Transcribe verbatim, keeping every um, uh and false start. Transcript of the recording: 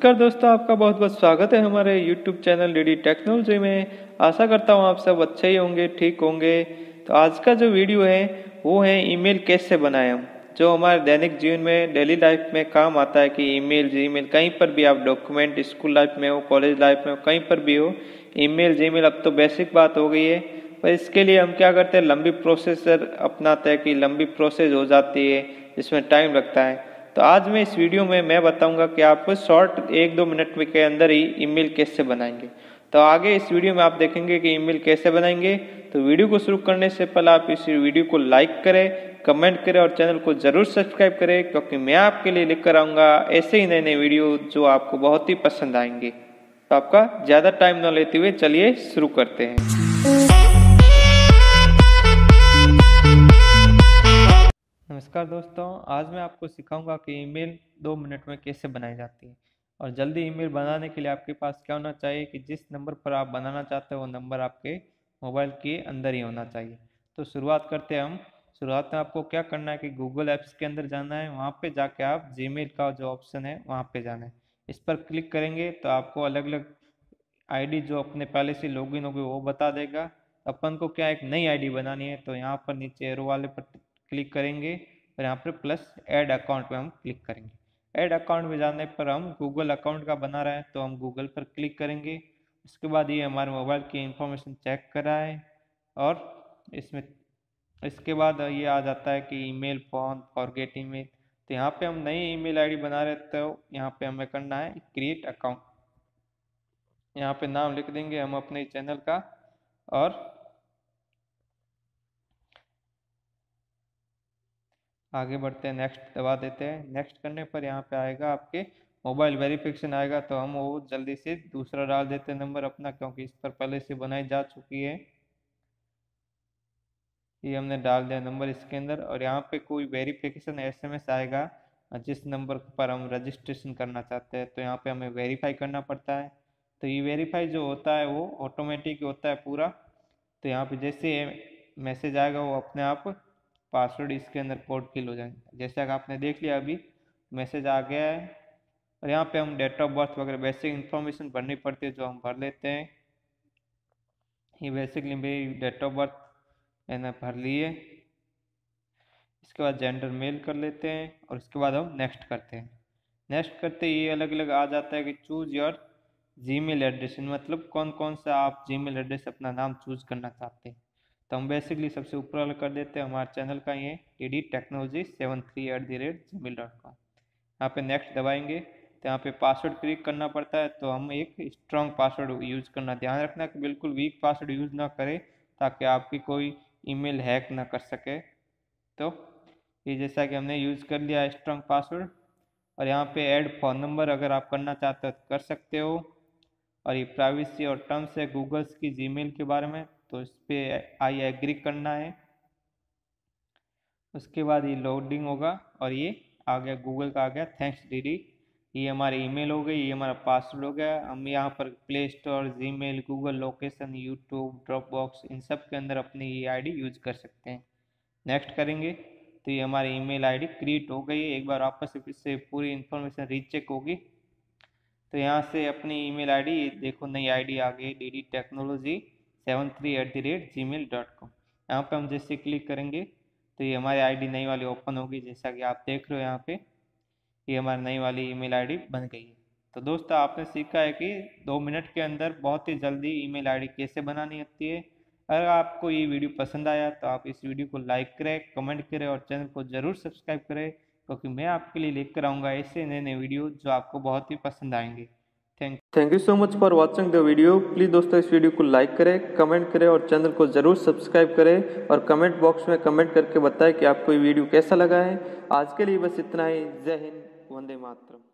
नमस्कार दोस्तों, आपका बहुत बहुत स्वागत है हमारे YouTube चैनल डीडी टेक्नोलॉजी में। आशा करता हूँ आप सब अच्छे ही होंगे, ठीक होंगे। तो आज का जो वीडियो है वो है ईमेल कैसे बनाएं, जो हमारे दैनिक जीवन में, डेली लाइफ में काम आता है कि ईमेल, जीमेल कहीं पर भी आप डॉक्यूमेंट, स्कूल लाइफ में हो, कॉलेज लाइफ में हो, कहीं पर भी हो, ईमेल जीमेल अब तो बेसिक बात हो गई है। पर इसके लिए हम क्या करते हैं, लंबी प्रोसेसर अपनाते हैं कि लंबी प्रोसेस हो जाती है, इसमें टाइम लगता है। तो आज मैं इस वीडियो में मैं बताऊंगा कि आप शॉर्ट एक दो मिनट में के अंदर ही ईमेल कैसे बनाएंगे। तो आगे इस वीडियो में आप देखेंगे कि ईमेल कैसे बनाएंगे। तो वीडियो को शुरू करने से पहले आप इस वीडियो को लाइक करें, कमेंट करें और चैनल को ज़रूर सब्सक्राइब करें, क्योंकि मैं आपके लिए लेकर आऊँगा ऐसे ही नए नए वीडियो जो आपको बहुत ही पसंद आएंगे। तो आपका ज़्यादा टाइम न लेते हुए चलिए शुरू करते हैं। नमस्कार दोस्तों, आज मैं आपको सिखाऊंगा कि ईमेल दो मिनट में कैसे बनाई जाती है। और जल्दी ईमेल बनाने के लिए आपके पास क्या होना चाहिए कि जिस नंबर पर आप बनाना चाहते हो वो नंबर आपके मोबाइल के अंदर ही होना चाहिए। तो शुरुआत करते हैं हम। शुरुआत में आपको क्या करना है कि गूगल ऐप्स के अंदर जाना है। वहाँ पे जाके आप जीमेल का जो ऑप्शन है वहाँ पर जाना है। इस पर क्लिक करेंगे तो आपको अलग अलग आई डी जो अपने पहले से लॉग इन होगी वो बता देगा। अपन को क्या एक नई आई डी बनानी है, तो यहाँ पर नीचे एरो वाले पर क्लिक करेंगे और यहाँ पर प्लस ऐड अकाउंट में हम क्लिक करेंगे। ऐड अकाउंट में जाने पर हम गूगल अकाउंट का बना रहे हैं तो हम गूगल पर क्लिक करेंगे। उसके बाद ये हमारे मोबाइल की इंफॉर्मेशन चेक कराए और इसमें इसके बाद ये आ जाता है कि ईमेल फॉर्म, फॉरगेट ईमेल। तो यहाँ पे हम नई ईमेल आईडी बना रहे तो यहाँ पे हमें करना है क्रिएट अकाउंट। यहाँ पे नाम लिख देंगे हम अपने चैनल का और आगे बढ़ते हैं, नेक्स्ट दबा देते हैं। नेक्स्ट करने पर यहाँ पे आएगा आपके मोबाइल वेरिफिकेशन आएगा, तो हम वो जल्दी से दूसरा डाल देते हैं नंबर अपना, क्योंकि इस पर पहले से बनाई जा चुकी है। ये हमने डाल दिया नंबर इसके अंदर और यहाँ पे कोई वेरिफिकेशन एसएमएस आएगा जिस नंबर पर हम रजिस्ट्रेशन करना चाहते हैं, तो यहाँ पर हमें वेरीफाई करना पड़ता है। तो ये वेरीफाई जो होता है वो ऑटोमेटिक होता है पूरा। तो यहाँ पर जैसे मैसेज आएगा वो अपने आप पासवर्ड इसके अंदर कोड फिल हो जाएंगे। जैसे अगर आपने देख लिया अभी मैसेज आ गया है और यहाँ पे हम डेट ऑफ बर्थ वगैरह बेसिक इन्फॉर्मेशन भरनी पड़ती है जो हम भर लेते हैं। ये बेसिकली मेरी डेट ऑफ बर्थ मैंने भर लिए। इसके बाद जेंडर मेल कर लेते हैं और इसके बाद हम नेक्स्ट करते हैं। नेक्स्ट करते ये अलग अलग आ जाता है कि चूज़ योर जीमेल एड्रेस, मतलब कौन कौन सा आप जीमेल एड्रेस अपना नाम चूज़ करना चाहते हैं। तो हम बेसिकली सबसे ऊपर वाला कर देते हैं हमारे चैनल का, ये D D technology seven three at the rate Gmail dot com. यहाँ पर नेक्स्ट दबाएंगे तो यहाँ पे पासवर्ड क्रिएट करना पड़ता है। तो हम एक स्ट्रॉन्ग पासवर्ड यूज़ करना, ध्यान रखना कि बिल्कुल वीक पासवर्ड यूज़ ना करें ताकि आपकी कोई ईमेल हैक ना कर सके। तो ये जैसा कि हमने यूज़ कर लिया स्ट्रॉन्ग पासवर्ड। और यहाँ पर ऐड फ़ोन नंबर अगर आप करना चाहते हो तो कर सकते हो। और ये प्राइवेसी और टर्म्स है गूगल्स की जीमेल के बारे में, तो इस पर आई एग्री करना है। उसके बाद ये लोडिंग होगा और ये आ गया, गूगल का आ गया थैंक्स डीडी। ये हमारी ईमेल हो गई, ये हमारा पासवर्ड हो गया। हम यहाँ पर Play Store, Gmail, Google location, YouTube, Dropbox, इन सब के अंदर अपनी ये आईडी यूज कर सकते हैं। नेक्स्ट करेंगे तो ये हमारी ईमेल आईडी क्रिएट हो गई। एक बार आपस से पूरी इन्फॉर्मेशन रीचेक होगी। तो यहाँ से अपनी ईमेल आईडी, देखो नई आईडी आ गई D D technology seven three at the rate Gmail dot com. यहाँ पर हम जैसे क्लिक करेंगे तो ये हमारी आईडी नई वाली ओपन होगी, जैसा कि आप देख रहे हो यहाँ पे ये हमारी नई वाली ईमेल आईडी बन गई है। तो दोस्तों आपने सीखा है कि दो मिनट के अंदर बहुत ही जल्दी ईमेल आईडी कैसे बनानी होती है। अगर आपको ये वीडियो पसंद आया तो आप इस वीडियो को लाइक करें, कमेंट करें और चैनल को ज़रूर सब्सक्राइब करें, क्योंकि मैं आपके लिए लेकर आऊँगा ऐसे नए नए वीडियो जो आपको बहुत ही पसंद आएंगे। Thank you so much for watching the video. Please दोस्तों इस वीडियो को लाइक करें, कमेंट करें और चैनल को ज़रूर सब्सक्राइब करें और कमेंट बॉक्स में कमेंट करके बताएं कि आपको ये वीडियो कैसा लगा है। आज के लिए बस इतना ही। जय हिंद, वंदे मातरम।